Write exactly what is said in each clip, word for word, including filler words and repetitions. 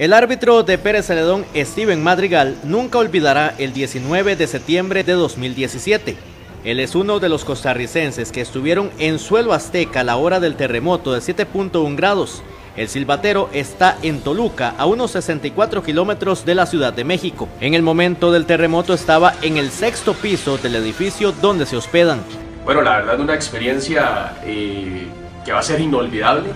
El árbitro de Pérez Zeledón, Steven Madrigal, nunca olvidará el diecinueve de septiembre de dos mil diecisiete. Él es uno de los costarricenses que estuvieron en suelo azteca a la hora del terremoto de siete punto uno grados. El silbatero está en Toluca, a unos sesenta y cuatro kilómetros de la Ciudad de México. En el momento del terremoto estaba en el sexto piso del edificio donde se hospedan. Bueno, la verdad una experiencia eh, que va a ser inolvidable.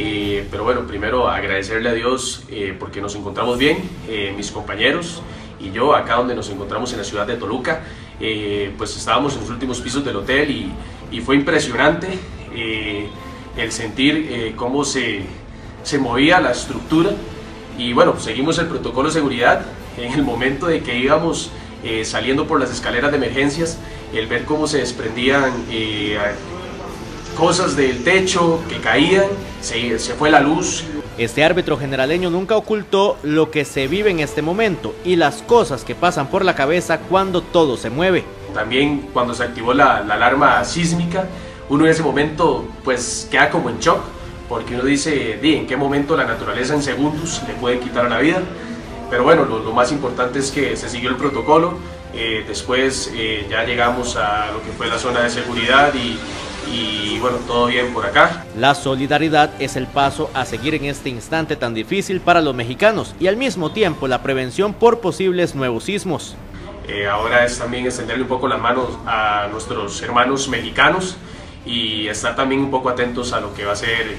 Eh, pero bueno, primero agradecerle a Dios eh, porque nos encontramos bien, eh, mis compañeros y yo, acá donde nos encontramos en la ciudad de Toluca. Eh, pues estábamos en los últimos pisos del hotel y, y fue impresionante eh, el sentir eh, cómo se, se movía la estructura. Y bueno, pues seguimos el protocolo de seguridad. En el momento de que íbamos eh, saliendo por las escaleras de emergencias, el ver cómo se desprendían eh, cosas del techo que caían, se, se fue la luz. Este árbitro generaleño nunca ocultó lo que se vive en este momento y las cosas que pasan por la cabeza cuando todo se mueve. También cuando se activó la, la alarma sísmica, uno en ese momento pues queda como en shock, porque uno dice, di, ¿en qué momento la naturaleza en segundos le puede quitar la vida? Pero bueno, lo, lo más importante es que se siguió el protocolo. Eh, después eh, ya llegamos a lo que fue la zona de seguridad y... y bueno, todo bien por acá. La solidaridad es el paso a seguir en este instante tan difícil para los mexicanos y al mismo tiempo la prevención por posibles nuevos sismos. Eh, ahora es también extenderle un poco las manos a nuestros hermanos mexicanos y estar también un poco atentos a lo que va a ser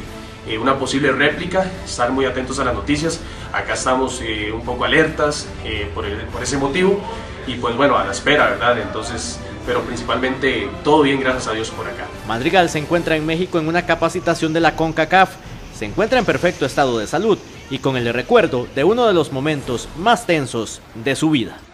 eh, una posible réplica, estar muy atentos a las noticias. Acá estamos eh, un poco alertas eh, por, el, por ese motivo y pues bueno, a la espera, ¿verdad? Entonces... pero principalmente todo bien, gracias a Dios por acá. Madrigal se encuentra en México en una capacitación de la CONCACAF. Se encuentra en perfecto estado de salud y con el recuerdo de uno de los momentos más tensos de su vida.